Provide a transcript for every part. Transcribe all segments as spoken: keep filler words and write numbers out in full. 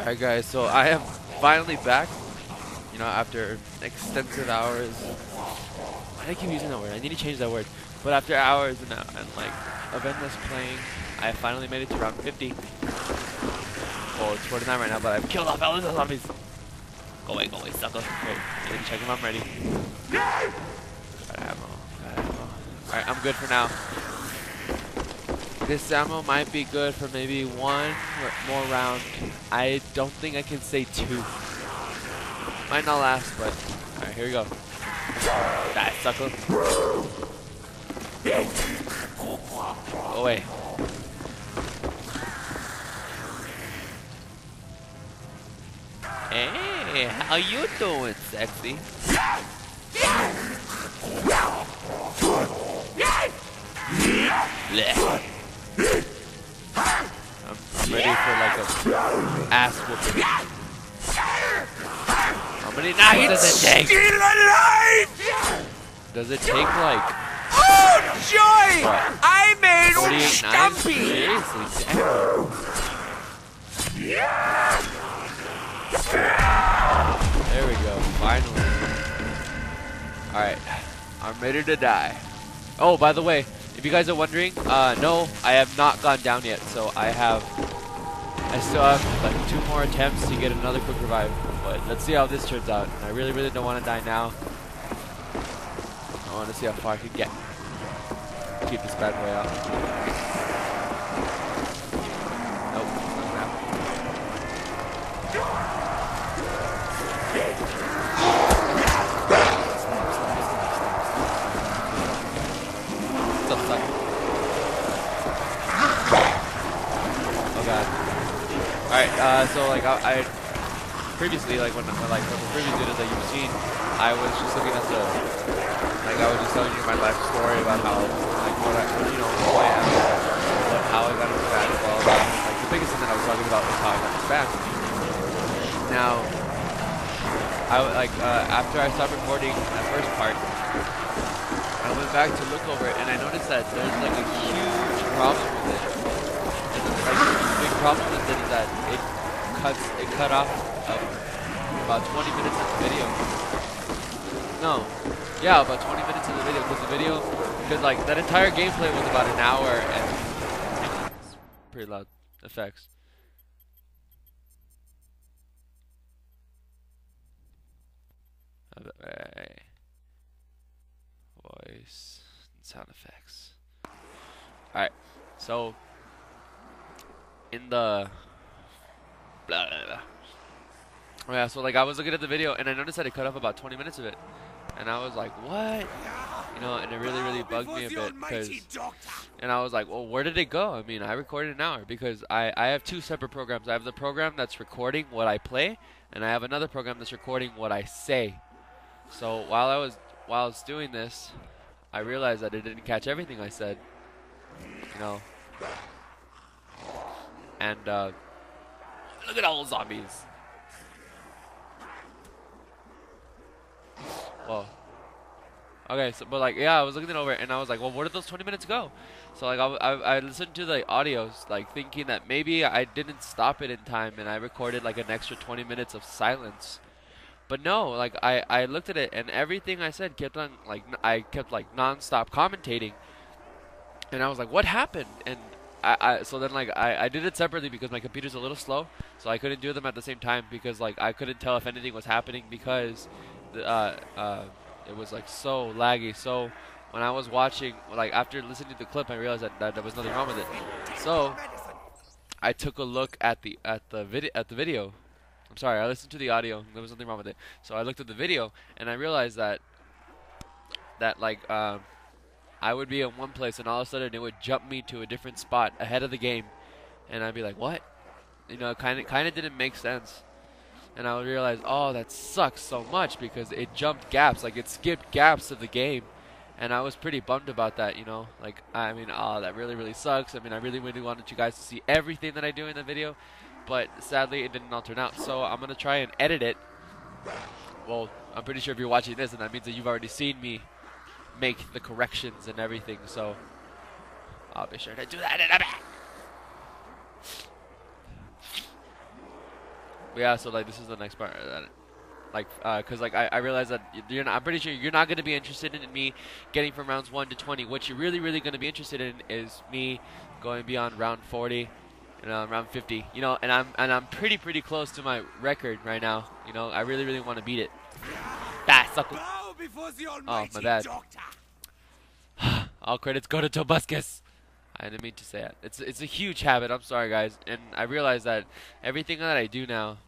Alright guys, so I am finally back, you know, after extensive hours. I keep using that word, I need to change that word. But after hours and, and like of endless playing, I finally made it to round fifty. Oh, it's forty-nine right now, but I've killed off all of the zombies. Go away, go away, sucker. Wait, I need to check if I'm ready. Got ammo, got ammo. Alright, I'm good for now. This ammo might be good for maybe one more round. I don't think I can say two. Might not last, but alright, here we go. Die, sucker. Go away. Hey, how you doing, sexy? Blech. I'm ready for like a ass whooping. How many knives does it take? Does it take like? Oh joy! What? I made Stumpy. Seriously, damn. There we go. Finally. All right, I'm ready to die. Oh, by the way. If you guys are wondering, uh, no, I have not gone down yet, so I have, I still have like two more attempts to get another quick revive, but let's see how this turns out. And I really, really don't want to die now. I want to see how far I can get. Keep this bad boy out. Nope, not now. Alright, uh, so like I, I previously, like when like from the previous videos that you've seen, I was just looking at the, like I was just telling you my life story about how, like what I, you know, who I am, what, how I got into basketball. Like the biggest thing that I was talking about was how I got into basketball. Now, I like uh, after I stopped recording that first part, I went back to look over it and I noticed that there's like a huge problem with it. The problem with it is that it cuts, it cut off um, about twenty minutes of the video. No, yeah, about twenty minutes of the video, because the video, because like that entire gameplay was about an hour and it's pretty loud effects. Voice and sound effects. All right, so. In the blah, blah, blah. Oh, yeah, so like I was looking at the video and I noticed that it cut off about twenty minutes of it, and I was like, what? You know, and it really, really bugged me a bit because, and I was like, well, where did it go? I mean, I recorded an hour because I I have two separate programs. I have the program that's recording what I play, and I have another program that's recording what I say. So while I was while I was doing this, I realized that it didn't catch everything I said. You know. And uh, look at all the zombies. Whoa. Okay, so but like yeah, I was looking it over and I was like, well, where did those twenty minutes go? So like I, I, I listened to the audios, like thinking that maybe I didn't stop it in time and I recorded like an extra twenty minutes of silence. But no, like I, I looked at it and everything I said kept on like I kept like nonstop commentating, and I was like, what happened? And I, I, so then like I, I did it separately because my computer's a little slow, so I couldn't do them at the same time because like I couldn't tell if anything was happening because the, uh, uh, it was like so laggy. So when I was watching, like after listening to the clip, I realized that, that there was nothing wrong with it. So I took a look at the at the video at the video. I'm sorry, I listened to the audio. There was nothing wrong with it. So I looked at the video and I realized that that like. Um, I would be in one place, and all of a sudden it would jump me to a different spot ahead of the game, and I'd be like, "What?" You know, kind of, kind of didn't make sense, and I would realize, "Oh, that sucks so much because it jumped gaps, like it skipped gaps of the game," and I was pretty bummed about that. You know, like I mean, oh, that really, really sucks. I mean, I really, really wanted you guys to see everything that I do in the video, but sadly, it didn't all turn out. So I'm gonna try and edit it. Well, I'm pretty sure if you're watching this, and that means that you've already seen me make the corrections and everything, so I'll be sure to do that in a bit. yeah, so like this is the next part of that. Like, uh, cause like I, I realize that you're not, I'm pretty sure you're not gonna be interested in me getting from rounds one to twenty. What you're really, really gonna be interested in is me going beyond round forty, you know, round fifty. You know, and I'm and I'm pretty, pretty close to my record right now. You know, I really, really want to beat it. That's ah, oh, my bad. All credits go to Tobuscus. I didn't mean to say that. It's it's a huge habit. I'm sorry, guys, and I realize that everything that I do now,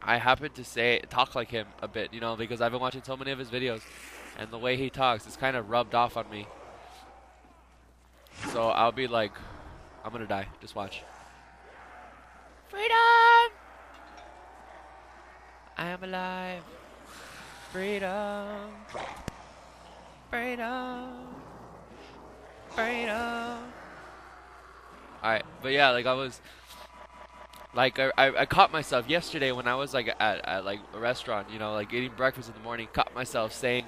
I happen to say talk like him a bit, you know, because I've been watching so many of his videos, and the way he talks is kind of rubbed off on me. So I'll be like, I'm gonna die. Just watch. Freedom. I am alive. Freedom. Freedom. Freedom. All right, but yeah, like I was. Like I, I, I caught myself yesterday when I was like at, at like a restaurant, you know, like eating breakfast in the morning. Caught myself saying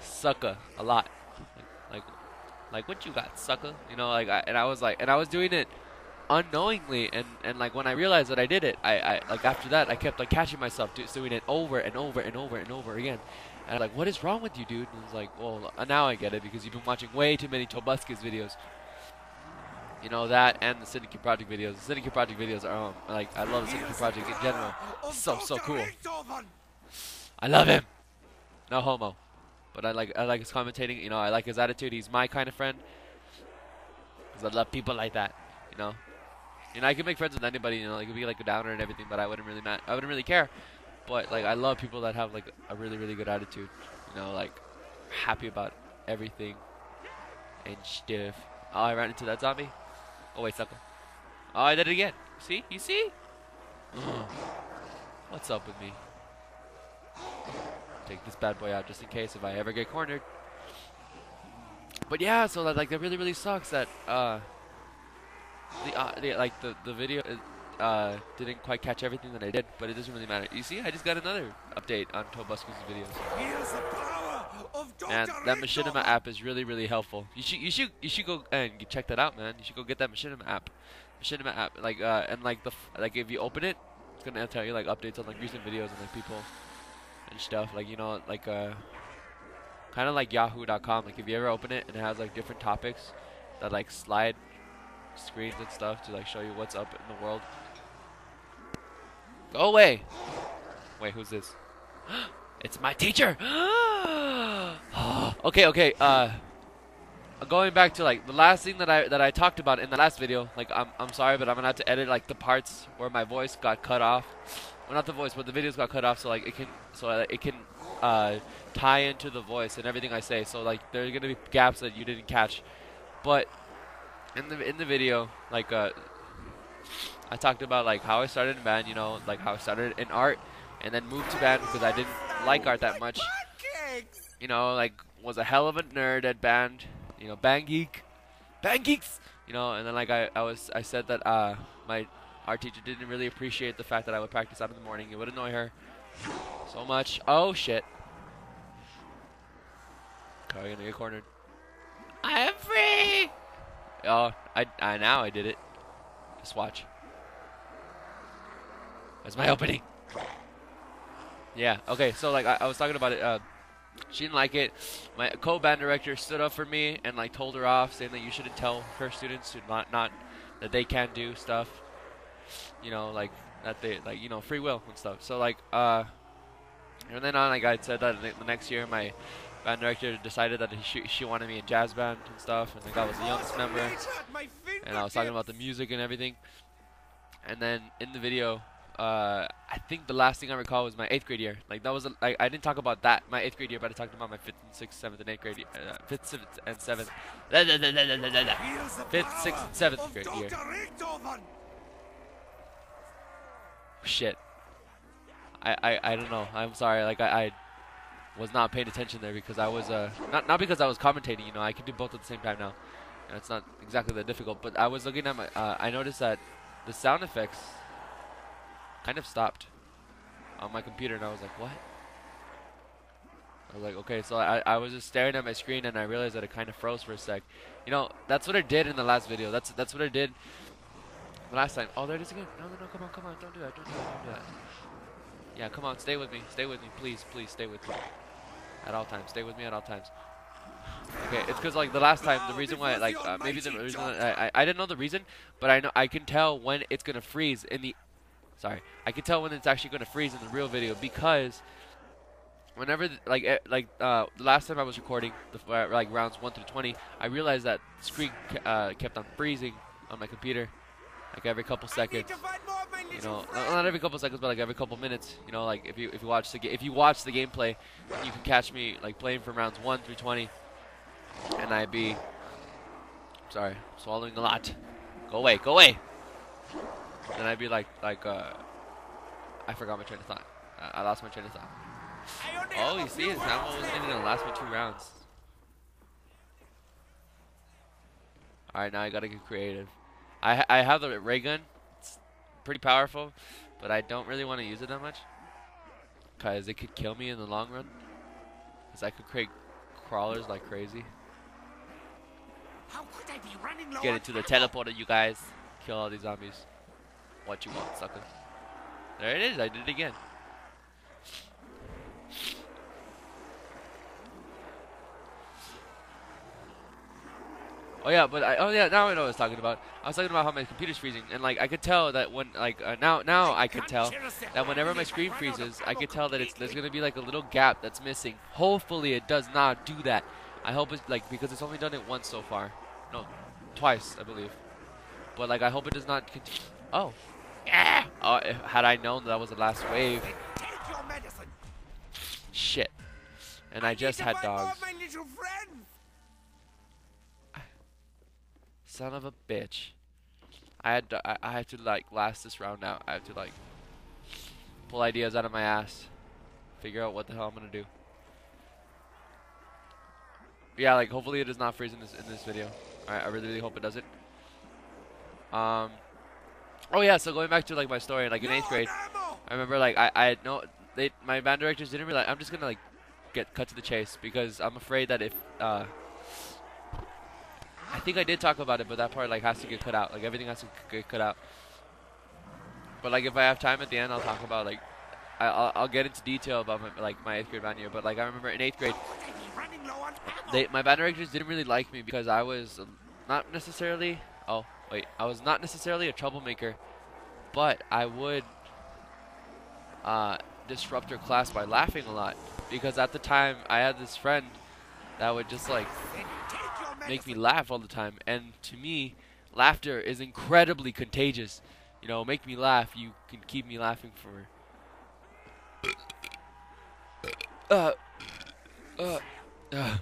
"sucker" a lot, like, like, like what you got, sucker? You know, like, I, and I was like, and I was doing it unknowingly, and and like when I realized that I did it, I, I like after that I kept like catching myself doing it over and over and over and over again, and I'm like, what is wrong with you, dude? And I was like, well, now I get it because you've been watching way too many Tobuscus videos. You know, that and the Syndicate Project videos. The Syndicate Project videos are, um, like, I love the Syndicate Project in general. So, so cool. I love him. No homo. But I like I like his commentating, you know, I like his attitude. He's my kind of friend. Because I love people like that, you know. You know, I can make friends with anybody, you know, like, it could be, like, a downer and everything, but I wouldn't really not, I wouldn't really care. But, like, I love people that have, like, a really, really good attitude. You know, like, happy about everything and stiff. Oh, I ran into that zombie. Oh wait, sucker. Oh, I did it again. See? You see? Ugh. What's up with me? Take this bad boy out just in case if I ever get cornered. But yeah, so that, like that really really sucks that uh the, uh, the like the the video uh didn't quite catch everything that I did, but it doesn't really matter. You see? I just got another update on Tobuscus' videos. Man, that Machinima app is really, really helpful. You should, you should, you should go and check that out, man. You should go get that Machinima app. Machinima app, like, uh, and like the, f like if you open it, it's gonna tell you like updates on like recent videos and like people and stuff. Like you know, like uh, kind of like Yahoo dot com. Like if you ever open it and it has like different topics that like slide screens and stuff to like show you what's up in the world. Go away. Wait, who's this? It's my teacher. Okay, okay, uh, going back to, like, the last thing that I, that I talked about in the last video, like, I'm, I'm sorry, but I'm gonna have to edit, like, the parts where my voice got cut off, well, not the voice, but the videos got cut off, so, like, it can, so, uh, it can, uh, tie into the voice and everything I say, so, like, there are gonna be gaps that you didn't catch, but in the, in the video, like, uh, I talked about, like, how I started in band, you know, like, how I started in art, and then moved to band because I didn't like art that much, you know, like, was a hell of a nerd at band, you know, band geek, band geeks, you know, and then like I, I was, I said that uh, my art teacher didn't really appreciate the fact that I would practice out in the morning. It would annoy her so much. Oh shit! Are we gonna get cornered? I am free. Oh, I, I now I did it. Just watch. That's my opening. Yeah. Okay. So like I, I was talking about it. Uh, She didn't like it. My co-band director stood up for me and like told her off, saying that you shouldn't tell her students to not not that they can do stuff. You know, like that they like you know free will and stuff. So like uh, and then on like I said that the next year my band director decided that she she wanted me in jazz band and stuff, and like I was the youngest member, and I was talking about the music and everything. And then in the video. Uh, I think the last thing I recall was my eighth grade year. Like that was, a, I, I didn't talk about that my eighth grade year, but I talked about my fifth and sixth, seventh and eighth grade, year, uh, fifth, seventh and seventh, fifth, sixth, and seventh grade year. Shit. I, I, I don't know. I'm sorry. Like I, I was not paying attention there because I was uh not not because I was commentating. You know, I can do both at the same time now. You know, it's not exactly that difficult. But I was looking at my. Uh, I noticed that the sound effects. Kind of stopped on my computer, and I was like, what? I was like, okay, so I, I was just staring at my screen, and I realized that it kind of froze for a sec. You know, that's what I did in the last video. That's that's what I did The last time. Oh, there it is again. No, no, no, come on, come on. Don't do that. Don't do that. Don't do that. Yeah, come on. Stay with me. Stay with me. Please, please, stay with me. At all times. Stay with me at all times. Okay, it's because, like, the last time, the reason why, like, uh, maybe the reason I, I, I didn't know the reason, but I know I can tell when it's going to freeze in the... Sorry. I can tell when it's actually going to freeze in the real video because... Whenever, the, like, uh, like uh, the last time I was recording, the, uh, like, rounds one through twenty, I realized that the screen uh, kept on freezing on my computer, like, every couple seconds, you know, not, not every couple seconds, but, like, every couple minutes, you know, like, if you, if you watch the ga if you watch the gameplay, you can catch me, like, playing from rounds one through twenty, and I'd be, sorry, swallowing a lot, go away, go away, and I'd be, like, like, uh, I forgot my train of thought, I, I lost my train of thought. Oh, you see, his ammo wasn't even going to last me two rounds. Alright, now I gotta get creative. I, I have the ray gun. It's pretty powerful, but I don't really want to use it that much. Because it could kill me in the long run. Because I could create crawlers like crazy. How could I be running low? Get into the teleporter, you guys. Kill all these zombies. What you want, sucker. There it is, I did it again. Oh yeah, but I, oh yeah, now I know what I was talking about. I was talking about how my computer's freezing, and like I could tell that when like uh, now now I could tell that whenever my screen freezes, I could tell that it's there's gonna be like a little gap that's missing. Hopefully it does not do that. I hope it's like because it's only done it once so far, no, twice I believe. But like I hope it does not continue. Oh, yeah. Oh, if, had I known that was the last wave. Shit, and I, I just had dogs. Son of a bitch! I had to, I, I had to like last this round out. I have to like pull ideas out of my ass, figure out what the hell I'm gonna do. Yeah, like hopefully it does not freeze in this in this video. All right, I really, really hope it doesn't. Um, oh yeah, so going back to like my story, like in eighth grade, I remember like I I had no they my band directors didn't realize I'm just gonna like get cut to the chase because I'm afraid that if uh. I think I did talk about it, but that part like has to get cut out. Like everything has to get cut out. But like if I have time at the end, I'll talk about like I, I'll, I'll get into detail about my, like my eighth grade band year. But like I remember in eighth grade, they, my band directors didn't really like me because I was not necessarily oh wait I was not necessarily a troublemaker, but I would uh, disrupt their class by laughing a lot because at the time I had this friend that would just like. Make me laugh all the time, and to me laughter is incredibly contagious. You know, make me laugh, you can keep me laughing for uh, uh, uh,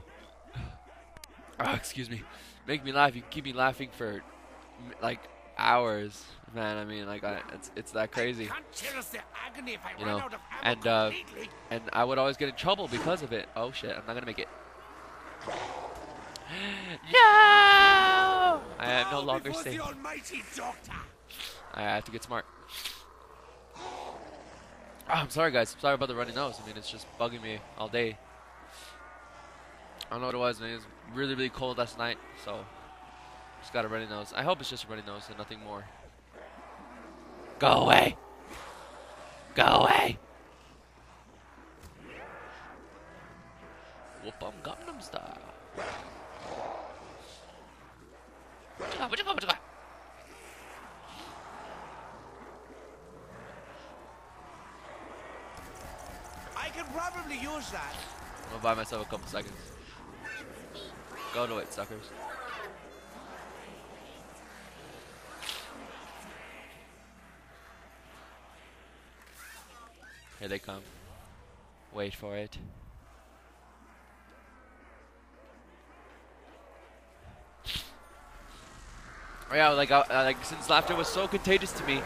uh, excuse me make me laugh, you keep me laughing for like hours, man. I mean like I, it's, it's that crazy, you know, and uh, and I would always get in trouble because of it. Oh shit, I'm not gonna make it. No! I am no longer safe. I have to get smart. Oh, I'm sorry, guys. I'm sorry about the runny nose. I mean, it's just bugging me all day. I don't know what it was. I mean, it was really, really cold last night, so just got a runny nose. I hope it's just a runny nose and nothing more. Go away! Go away! Whoop 'em, Gangnam Style. I could probably use that. I'll buy myself a couple seconds. Go to it, suckers. Here they come. Wait for it. Yeah, like I, like since laughter was so contagious to me,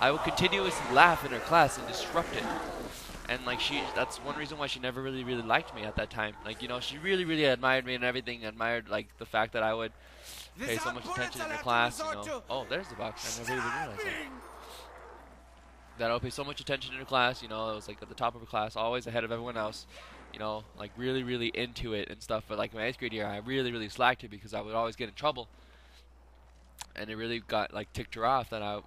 I would continuously laugh in her class and disrupt it. And like she, that's one reason why she never really, really liked me at that time. Like you know, she really, really admired me and everything. Admired like the fact that I would pay so much attention in her class. You know, oh, there's the box. I never even realized that. That I would pay so much attention in her class. You know, I was like at the top of her class, always ahead of everyone else. You know, like really, really into it and stuff. But like my eighth grade year, I really, really slacked it because I would always get in trouble. and it really got like ticked her off that I